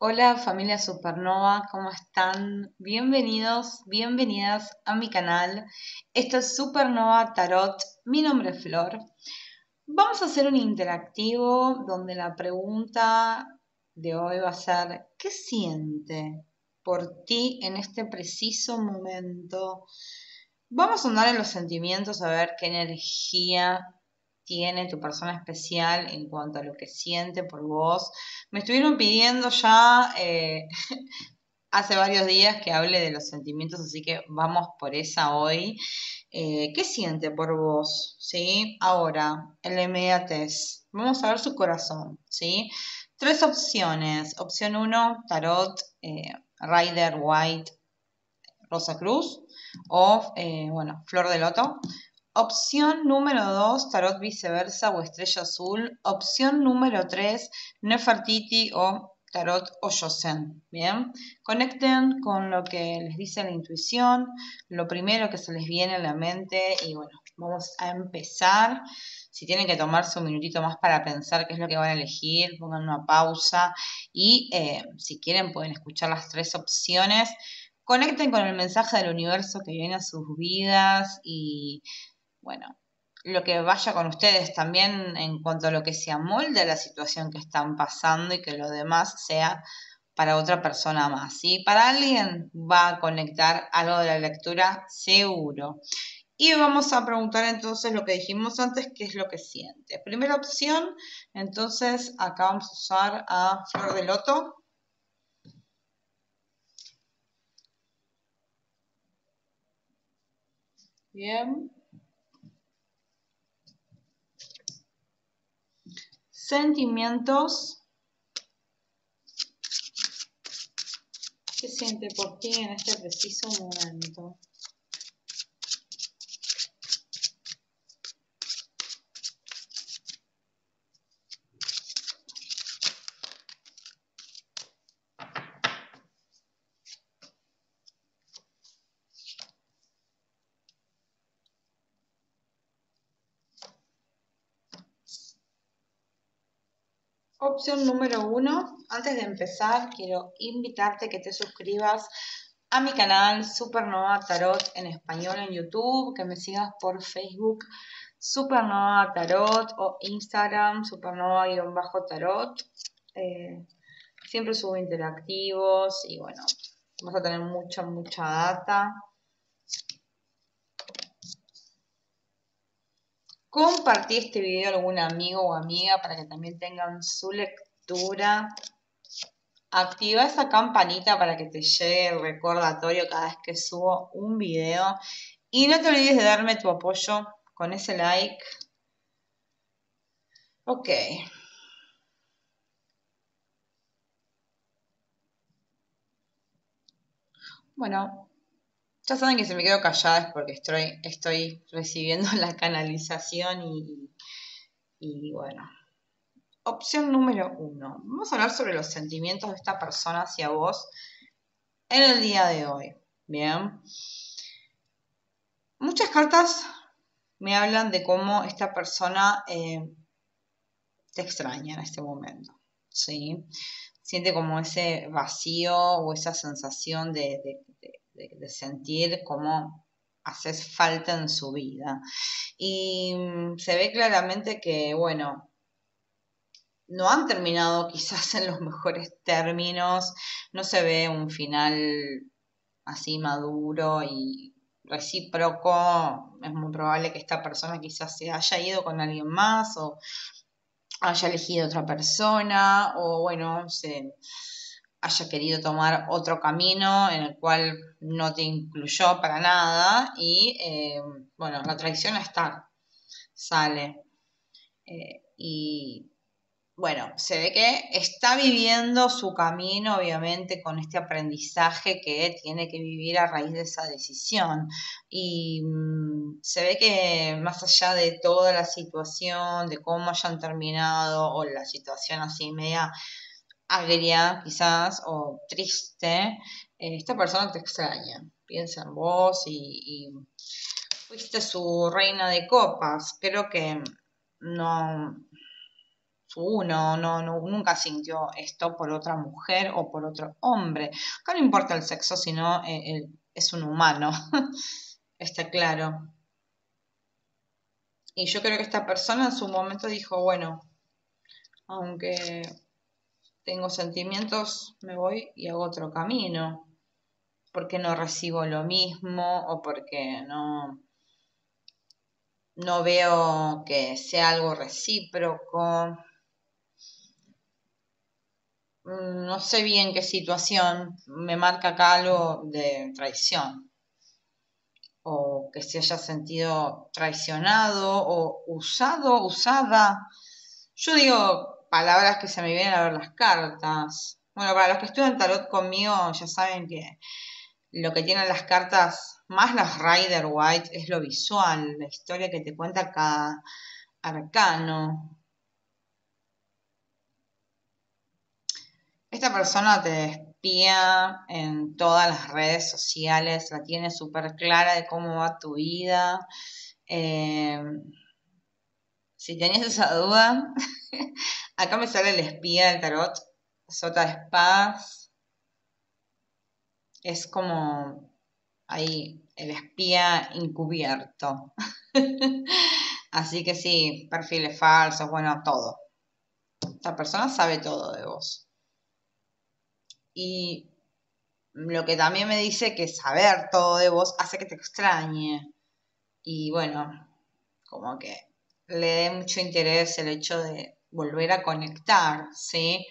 Hola familia Supernova, ¿cómo están? Bienvenidos, bienvenidas a mi canal. Esto es Supernova Tarot, mi nombre es Flor. Vamos a hacer un interactivo donde la pregunta de hoy va a ser: ¿qué siente por ti en este preciso momento? Vamos a andar en los sentimientos, a ver qué energía tiene tu persona especial en cuanto a lo que siente por vos. Me estuvieron pidiendo ya hace varios días que hable de los sentimientos, así que vamos por esa hoy. ¿Qué siente por vos? ¿Sí? Ahora, en la inmediatez, vamos a ver su corazón, ¿sí? Tres opciones. Opción 1, Tarot, Rider White, Rosa Cruz o, Flor de Loto. Opción número 2, Tarot Viceversa o Estrella Azul. Opción número 3, Nefertiti o Tarot Oyosen. Bien, conecten con lo que les dice la intuición, lo primero que se les viene a la mente y bueno, vamos a empezar. Si tienen que tomarse un minutito más para pensar qué es lo que van a elegir, pongan una pausa y si quieren pueden escuchar las tres opciones. Conecten con el mensaje del universo que viene a sus vidas y bueno, lo que vaya con ustedes también en cuanto a lo que se amolde a la situación que están pasando y que lo demás sea para otra persona más, ¿sí? Para alguien va a conectar algo de la lectura seguro. Y vamos a preguntar entonces lo que dijimos antes, qué es lo que siente. Primera opción, entonces acá vamos a usar a Flor de Loto. Bien. Sentimientos. ¿Qué siente por ti en este preciso momento? Opción número 1, antes de empezar quiero invitarte a que te suscribas a mi canal Supernova Tarot en español en YouTube, que me sigas por Facebook Supernova Tarot o Instagram Supernova-Tarot. Siempre subo interactivos y bueno, vas a tener mucha data. Compartí este video a algún amigo o amiga para que también tengan su lectura. Activa esa campanita para que te llegue el recordatorio cada vez que subo un video. Y no te olvides de darme tu apoyo con ese like. Ok. Bueno. Ya saben que si me quedo callada es porque estoy recibiendo la canalización y bueno. Opción número 1. Vamos a hablar sobre los sentimientos de esta persona hacia vos en el día de hoy. Bien. Muchas cartas me hablan de cómo esta persona te extraña en este momento, ¿sí? Siente como ese vacío o esa sensación de sentir cómo haces falta en su vida. Y se ve claramente que, bueno, no han terminado quizás en los mejores términos, no se ve un final así maduro y recíproco. Es muy probable que esta persona quizás se haya ido con alguien más o haya elegido otra persona o, bueno, se haya querido tomar otro camino en el cual no te incluyó para nada y, bueno, la traición está, sale. Y, bueno, se ve que está viviendo su camino, obviamente, con este aprendizaje que tiene que vivir a raíz de esa decisión. Y se ve que más allá de toda la situación, de cómo hayan terminado o la situación así media agria quizás o triste, esta persona te extraña, piensa en vos y fuiste su reina de copas. Creo que no, uno nunca sintió esto por otra mujer o por otro hombre. Acá no importa el sexo, sino es un humano, está claro. Y yo creo que esta persona en su momento dijo, bueno, aunque tengo sentimientos, me voy y hago otro camino, porque no recibo lo mismo o porque no veo que sea algo recíproco. No sé bien qué situación, me marca acá algo de traición, o que se haya sentido traicionado o usado, usada. Yo digo palabras que se me vienen a ver las cartas. Bueno, para los que estudian tarot conmigo ya saben que lo que tienen las cartas, más las Rider White, es lo visual, la historia que te cuenta cada arcano. Esta persona te espía en todas las redes sociales, la tiene súper clara de cómo va tu vida. Si tenías esa duda, acá me sale el espía del tarot, Sota de Espadas. Es como ahí el espía encubierto. Así que sí, perfiles falsos, bueno, todo. Esta persona sabe todo de vos. Y lo que también me dice que saber todo de vos hace que te extrañe. Y bueno, como que le dé mucho interés el hecho de volver a conectar, ¿sí?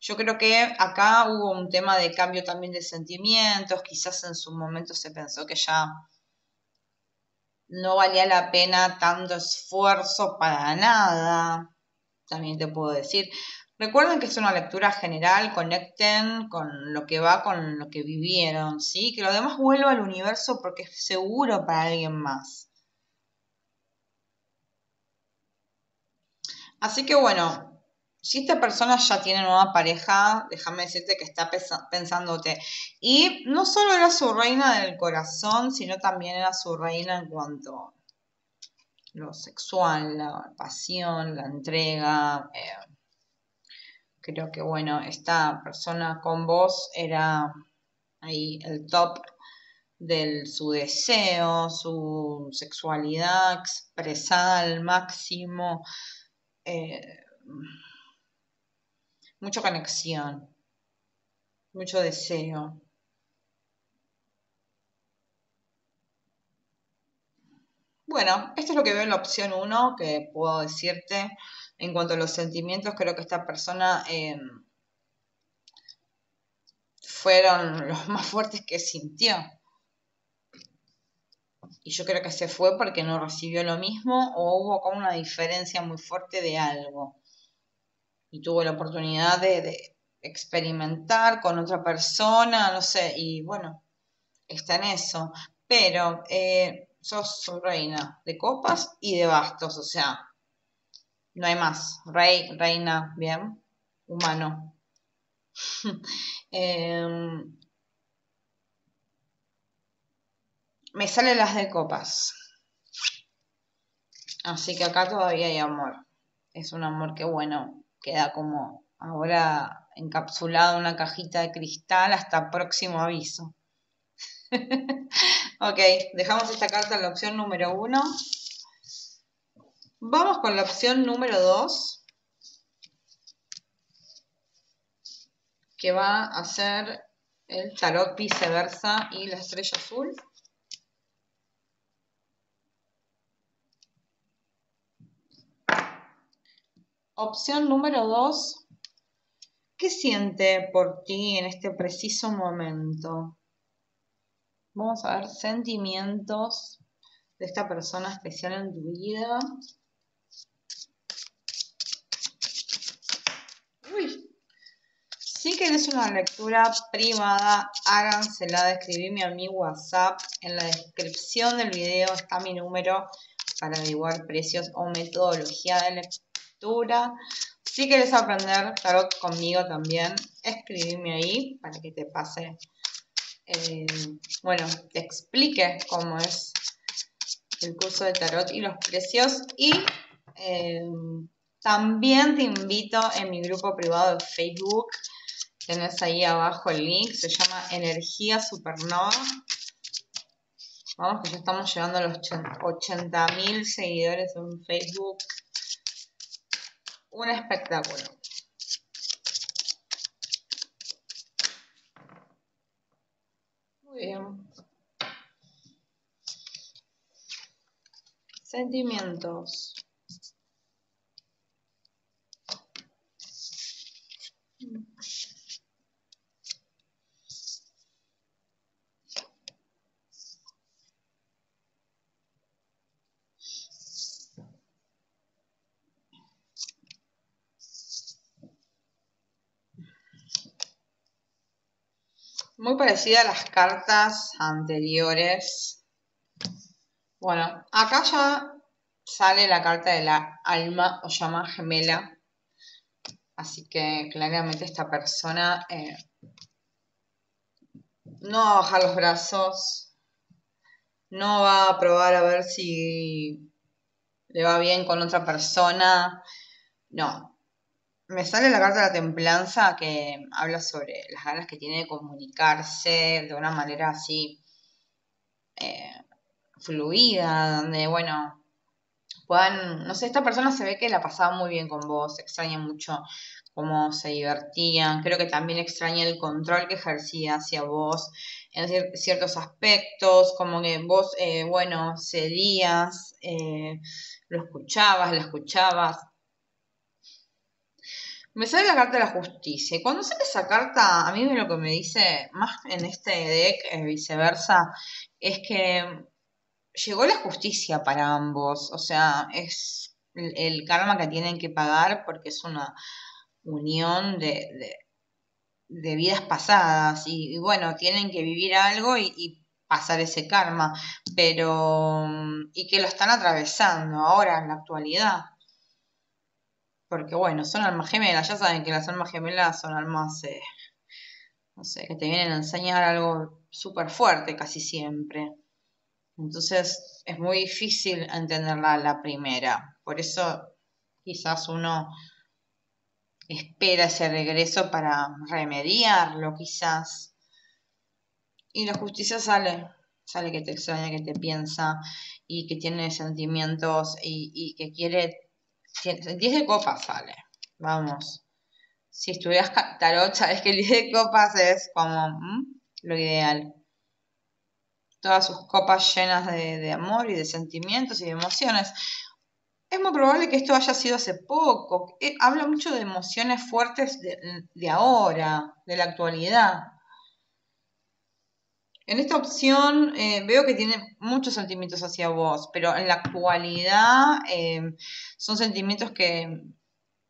Yo creo que acá hubo un tema de cambio también de sentimientos, quizás en su momento se pensó que ya no valía la pena tanto esfuerzo para nada, también te puedo decir. Recuerden que es una lectura general, conecten con lo que va, con lo que vivieron, ¿sí? Que lo demás vuelva al universo porque es seguro para alguien más. Así que bueno. Si esta persona ya tiene nueva pareja, déjame decirte que está pensándote. Y no solo era su reina del corazón, sino también era su reina en cuanto a lo sexual, la pasión, la entrega. Creo que, bueno, esta persona con vos era ahí el top de su deseo, su sexualidad expresada al máximo. Mucha conexión, mucho deseo. Bueno, esto es lo que veo en la opción 1, que puedo decirte. En cuanto a los sentimientos, creo que esta persona fueron los más fuertes que sintió. Y yo creo que se fue porque no recibió lo mismo o hubo como una diferencia muy fuerte de algo. Y tuvo la oportunidad de experimentar con otra persona, no sé, y bueno, está en eso. Pero sos su reina de copas y de bastos, o sea, no hay más. Rey, reina, bien, humano. Me salen las de copas. Así que acá todavía hay amor. Es un amor que, bueno, queda como ahora encapsulado en una cajita de cristal hasta próximo aviso. Ok, dejamos esta carta en la opción número 1. Vamos con la opción número 2. Que va a ser el tarot viceversa y la estrella azul. Opción número 2, ¿qué siente por ti en este preciso momento? Vamos a ver sentimientos de esta persona especial en tu vida. Uy. Si querés una lectura privada, hágansela, escribime a mi WhatsApp. En la descripción del video está mi número para averiguar precios o metodología de lectura. Si quieres aprender tarot conmigo también, escribime ahí para que te pase, bueno, te explique cómo es el curso de tarot y los precios. Y También te invito en mi grupo privado de Facebook. Tenés ahí abajo el link. Se llama Energía Supernova. Vamos, que ya estamos llegando a los 80.000 seguidores en Facebook. Un espectáculo. Muy bien. Sentimientos. Muy parecida a las cartas anteriores. Bueno, acá ya sale la carta de la alma o llama gemela. Así que claramente esta persona no va a bajar los brazos. No va a probar a ver si le va bien con otra persona. No. Me sale la carta de la templanza que habla sobre las ganas que tiene de comunicarse de una manera así fluida, donde, bueno, puedan, no sé, esta persona se ve que la pasaba muy bien con vos, se extraña mucho cómo se divertían, creo que también extraña el control que ejercía hacia vos en ciertos aspectos, como que vos, bueno, cedías, lo escuchabas, la escuchabas. Me sale la carta de la justicia. Cuando sale esa carta, a mí lo que me dice más en este deck, viceversa, es que llegó la justicia para ambos. O sea, es el karma que tienen que pagar porque es una unión de vidas pasadas. Y bueno, tienen que vivir algo y pasar ese karma. Pero, y que lo están atravesando ahora en la actualidad. Porque, bueno, son almas gemelas. Ya saben que las almas gemelas son almas, no sé, que te vienen a enseñar algo súper fuerte casi siempre. Entonces, es muy difícil entenderla a la primera. Por eso, quizás uno espera ese regreso para remediarlo, quizás. Y la justicia sale. Sale que te extraña, que te piensa, y que tiene sentimientos, y que quiere... 10 de copas sale, vamos. Si estudias tarot, sabes que el 10 de copas es como lo ideal. Todas sus copas llenas de amor y de sentimientos y de emociones. Es muy probable que esto haya sido hace poco. Habla mucho de emociones fuertes de ahora, de la actualidad. En esta opción veo que tiene muchos sentimientos hacia vos, pero en la actualidad son sentimientos que,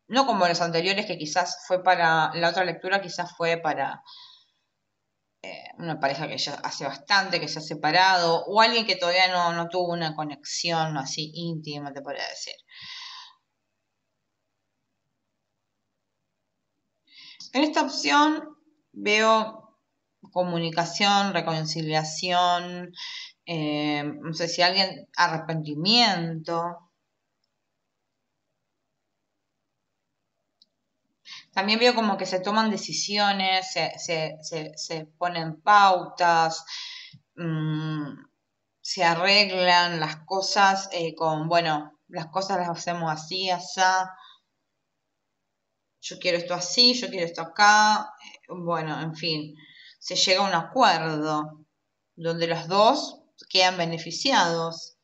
no como los anteriores, que quizás fue para la otra lectura, quizás fue para una pareja que ya hace bastante, que se ha separado, o alguien que todavía no tuvo una conexión así íntima, te podría decir. En esta opción veo... comunicación, reconciliación, no sé si alguien, arrepentimiento. También veo como que se toman decisiones, se ponen pautas, se arreglan las cosas con, bueno, las cosas las hacemos así, asá. Yo quiero esto así, yo quiero esto acá, bueno, en fin. Se llega a un acuerdo donde los dos quedan beneficiados.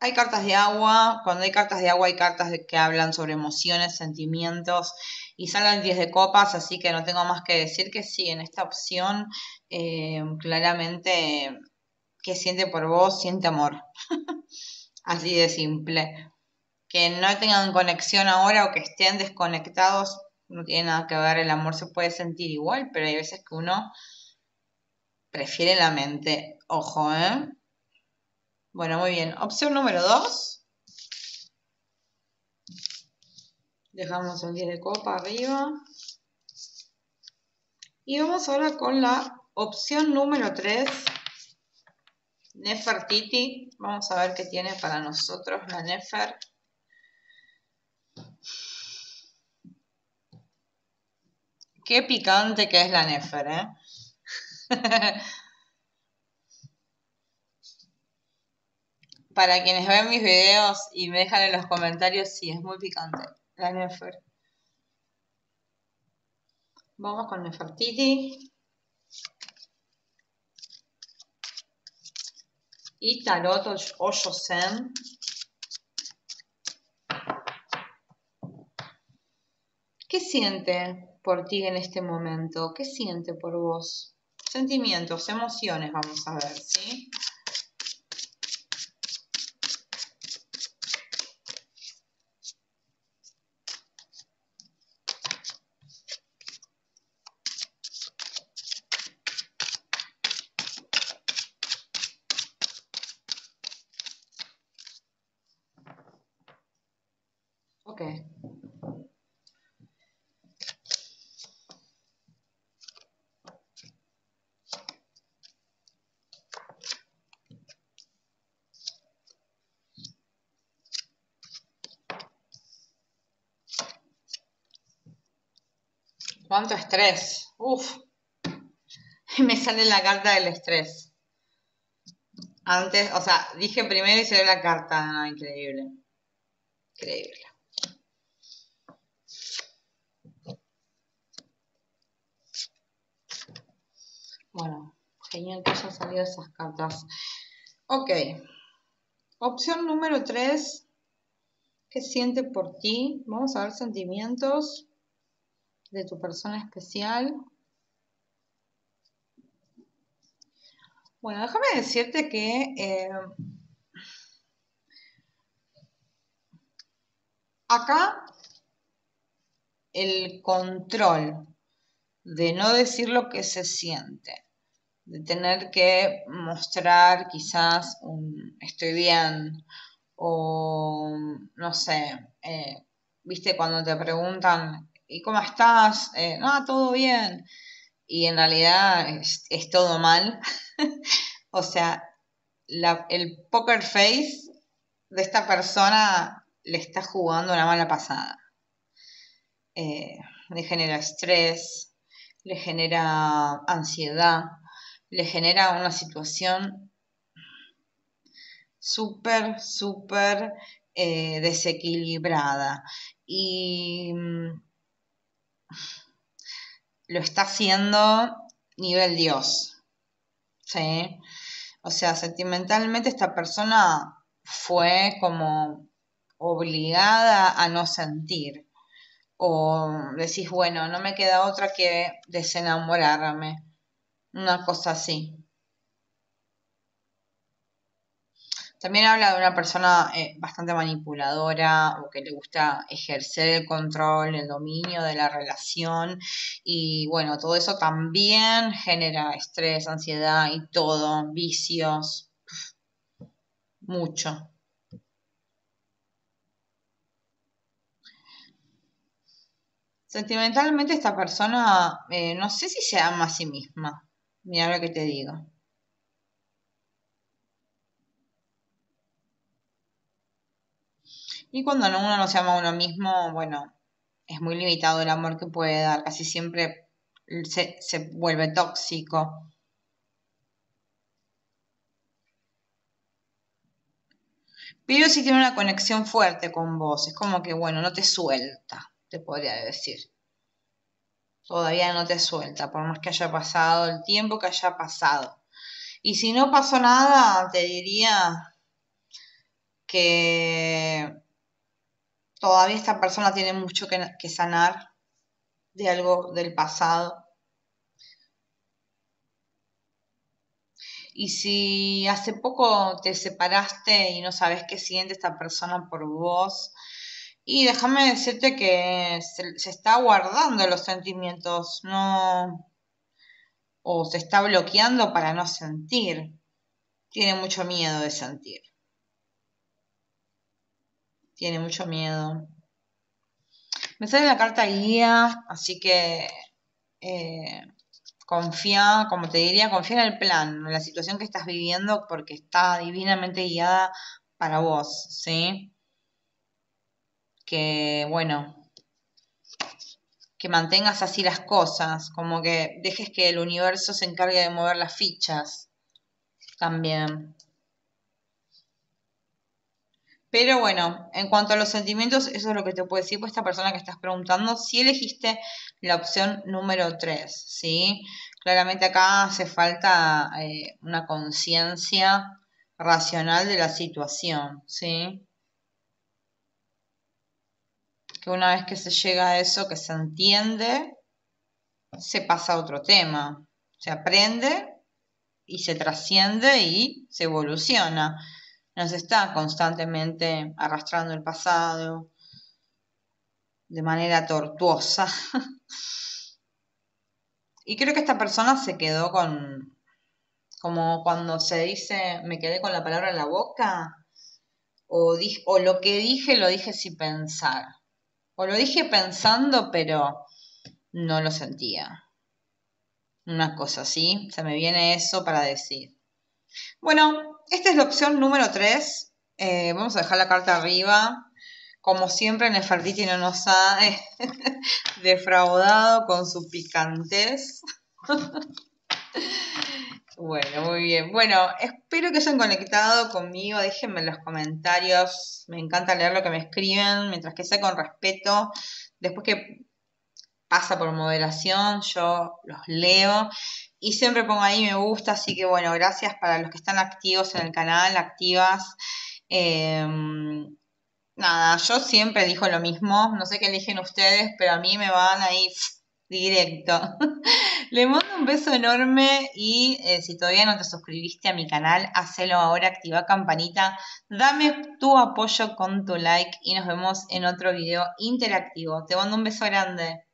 Hay cartas de agua. Cuando hay cartas de agua hay cartas que hablan sobre emociones, sentimientos. Y salen 10 de copas, así que no tengo más que decir que sí, en esta opción claramente que siente por vos, siente amor. Así de simple. Que no tengan conexión ahora o que estén desconectados, no tiene nada que ver, el amor se puede sentir igual, pero hay veces que uno prefiere la mente. Ojo, ¿eh? Bueno, muy bien. Opción número 2. Dejamos el 10 de copa arriba. Y vamos ahora con la opción número 3. Nefertiti. Vamos a ver qué tiene para nosotros la Nefer. Qué picante que es la Nefer, ¿eh? Para quienes ven mis videos y me dejan en los comentarios, sí, es muy picante la Nefer. Vamos con Nefertiti. Y Tarot Oyosen. ¿Qué siente por ti en este momento? ¿Qué siente por vos? Sentimientos, emociones, vamos a ver, ¿sí? Ok. ¿Cuánto estrés? Uf. Me sale la carta del estrés. Antes, o sea, dije primero y salió la carta. No, increíble. Increíble. Bueno, genial que hayan salido esas cartas. Ok. Opción número 3. ¿Qué siente por ti? Vamos a ver sentimientos de tu persona especial. Bueno, déjame decirte que acá el control de no decir lo que se siente, de tener que mostrar quizás un estoy bien o no sé, viste cuando te preguntan ¿y cómo estás? No, todo bien, y en realidad es todo mal. O sea, el poker face de esta persona le está jugando una mala pasada, le genera estrés, le genera ansiedad, le genera una situación súper, súper desequilibrada. Y lo está haciendo nivel Dios, ¿sí? O sea, sentimentalmente esta persona fue como obligada a no sentir. O decís, bueno, no me queda otra que desenamorarme. Una cosa así. También habla de una persona bastante manipuladora o que le gusta ejercer el control, el dominio de la relación. Y bueno, todo eso también genera estrés, ansiedad y todo, vicios. Mucho. Sentimentalmente esta persona, no sé si se ama a sí misma. Mira lo que te digo. Y cuando uno no se ama a uno mismo, bueno, es muy limitado el amor que puede dar. Casi siempre se vuelve tóxico. Pero sí tiene una conexión fuerte con vos. Es como que, bueno, no te suelta. Te podría decir, todavía no te suelta, por más que haya pasado el tiempo que haya pasado. Y si no pasó nada, te diría que todavía esta persona tiene mucho que sanar de algo del pasado. Y si hace poco te separaste y no sabes qué siente esta persona por vos, y déjame decirte que se está guardando los sentimientos, no, o se está bloqueando para no sentir. Tiene mucho miedo de sentir. Tiene mucho miedo. Me sale la carta guía, así que Confía, como te diría, confía en el plan, en la situación que estás viviendo, porque está divinamente guiada para vos, ¿sí? Que, bueno, que mantengas así las cosas, como que dejes que el universo se encargue de mover las fichas también. Pero bueno, en cuanto a los sentimientos, eso es lo que te puedo decir por esta persona que estás preguntando, si elegiste la opción número 3, ¿sí? Claramente acá hace falta una conciencia racional de la situación, ¿sí? Que una vez que se llega a eso, que se entiende, se pasa a otro tema. Se aprende y se trasciende y se evoluciona. Nos está constantemente arrastrando el pasado de manera tortuosa. Y creo que esta persona se quedó con, como cuando se dice, me quedé con la palabra en la boca, o lo que dije, lo dije sin pensar. O lo dije pensando, pero no lo sentía. Una cosa así, se me viene eso para decir. Bueno, esta es la opción número 3. Vamos a dejar la carta arriba. Como siempre, Nefertiti no nos ha defraudado con su picantez. Bueno, muy bien. Bueno, espero que hayan conectado conmigo. Déjenme en los comentarios. Me encanta leer lo que me escriben. Mientras que sea con respeto. Después que pasa por moderación, yo los leo. Y siempre pongo ahí me gusta, así que bueno, gracias para los que están activos en el canal, activas. Nada, yo siempre elijo lo mismo, no sé qué eligen ustedes, pero a mí me van ahí directo. Les mando un beso enorme y si todavía no te suscribiste a mi canal, hacelo ahora, activa campanita, dame tu apoyo con tu like y nos vemos en otro video interactivo. Te mando un beso grande.